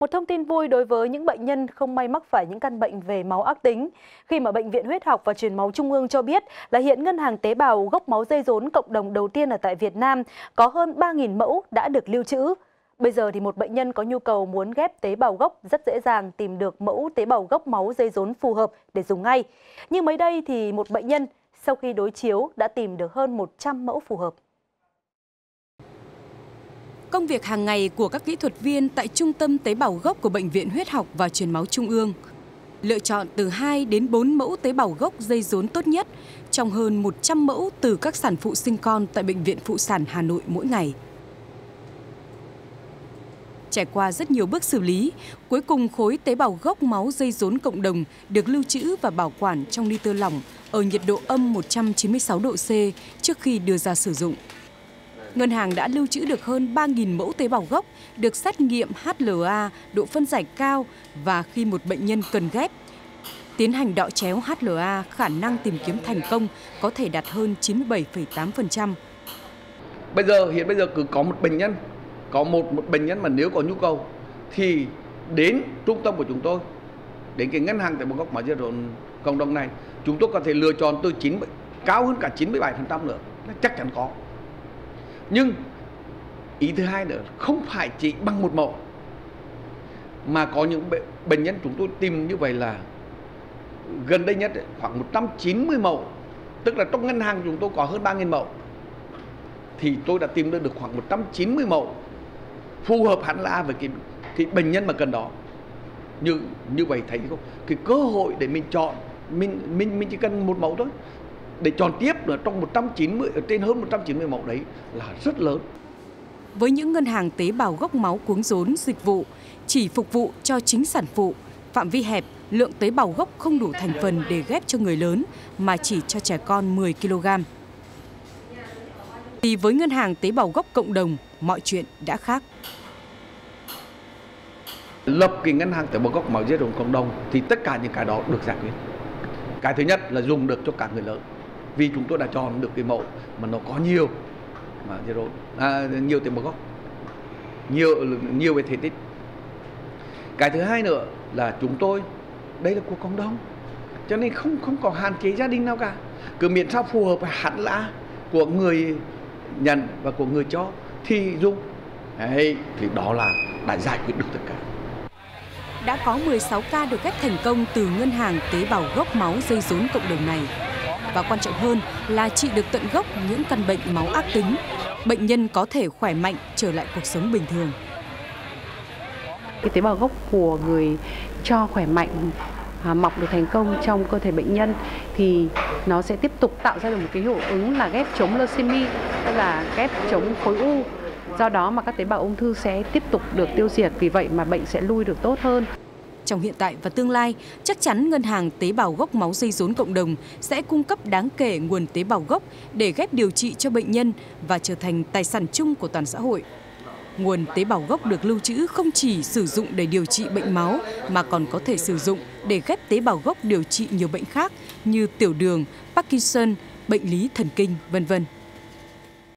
Một thông tin vui đối với những bệnh nhân không may mắc phải những căn bệnh về máu ác tính, khi mà Bệnh viện Huyết học và Truyền máu Trung ương cho biết là hiện Ngân hàng Tế bào gốc máu dây rốn cộng đồng đầu tiên ở tại Việt Nam có hơn 3.000 mẫu đã được lưu trữ. Bây giờ thì một bệnh nhân có nhu cầu muốn ghép tế bào gốc rất dễ dàng tìm được mẫu tế bào gốc máu dây rốn phù hợp để dùng ngay. Nhưng mới đây thì một bệnh nhân sau khi đối chiếu đã tìm được hơn 100 mẫu phù hợp. Công việc hàng ngày của các kỹ thuật viên tại Trung tâm Tế bào gốc của Bệnh viện Huyết học và Truyền máu Trung ương lựa chọn từ 2 đến 4 mẫu tế bào gốc dây rốn tốt nhất trong hơn 100 mẫu từ các sản phụ sinh con tại Bệnh viện Phụ sản Hà Nội mỗi ngày. Trải qua rất nhiều bước xử lý, cuối cùng khối tế bào gốc máu dây rốn cộng đồng được lưu trữ và bảo quản trong ly tơ lỏng ở nhiệt độ âm 196 độ C trước khi đưa ra sử dụng. Ngân hàng đã lưu trữ được hơn 3.000 mẫu tế bào gốc được xét nghiệm HLA độ phân giải cao, và khi một bệnh nhân cần ghép, tiến hành đọ chéo HLA, khả năng tìm kiếm thành công có thể đạt hơn 97,8%. Hiện bây giờ cứ có một bệnh nhân mà nếu có nhu cầu thì đến trung tâm của chúng tôi, đến cái Ngân hàng Tế bào gốc máu dây rốn cộng đồng này, chúng tôi có thể lựa chọn từ cao hơn cả 97% nữa, chắc chắn có. Nhưng ý thứ hai nữa, không phải chỉ bằng một mẫu, mà có những bệnh nhân chúng tôi tìm như vậy là gần đây nhất khoảng 190 mẫu, tức là trong ngân hàng chúng tôi có hơn 3.000 mẫu, thì tôi đã tìm được khoảng 190 mẫu phù hợp hẳn là với cái bệnh nhân mà cần đó. Như vậy thấy không? Cái cơ hội để mình chọn, mình chỉ cần một mẫu thôi. Để chọn tiếp là trong trên hơn 190 mẫu đấy là rất lớn. Với những ngân hàng tế bào gốc máu cuống rốn dịch vụ chỉ phục vụ cho chính sản phụ, phạm vi hẹp, lượng tế bào gốc không đủ thành phần để ghép cho người lớn mà chỉ cho trẻ con 10 kg. Thì với ngân hàng tế bào gốc cộng đồng, mọi chuyện đã khác. Lập cái ngân hàng tế bào gốc máu dây rốn cộng đồng thì tất cả những cái đó được giải quyết. Cái thứ nhất là dùng được cho cả người lớn, vì chúng tôi đã chọn được cái mẫu mà nó có nhiều tế bào gốc, nhiều về thể tích. Cái thứ hai nữa là chúng tôi đây là của cộng đồng, cho nên không có hạn chế gia đình nào cả, cứ miễn sao phù hợp hẳn là của người nhận và của người cho thì dùng. Đấy, thì đó là đã giải quyết được tất cả. Đã có 16 ca được ghép thành công từ ngân hàng tế bào gốc máu dây rốn cộng đồng này. Và quan trọng hơn là trị được tận gốc những căn bệnh máu ác tính. Bệnh nhân có thể khỏe mạnh trở lại cuộc sống bình thường. Cái tế bào gốc của người cho khỏe mạnh mọc được thành công trong cơ thể bệnh nhân thì nó sẽ tiếp tục tạo ra được một cái hiệu ứng là ghép chống leucemia, tức là ghép chống khối u. Do đó mà các tế bào ung thư sẽ tiếp tục được tiêu diệt, vì vậy mà bệnh sẽ lui được tốt hơn. Trong hiện tại và tương lai, chắc chắn Ngân hàng Tế bào gốc máu dây rốn cộng đồng sẽ cung cấp đáng kể nguồn tế bào gốc để ghép điều trị cho bệnh nhân và trở thành tài sản chung của toàn xã hội. Nguồn tế bào gốc được lưu trữ không chỉ sử dụng để điều trị bệnh máu mà còn có thể sử dụng để ghép tế bào gốc điều trị nhiều bệnh khác như tiểu đường, Parkinson, bệnh lý thần kinh, vân vân.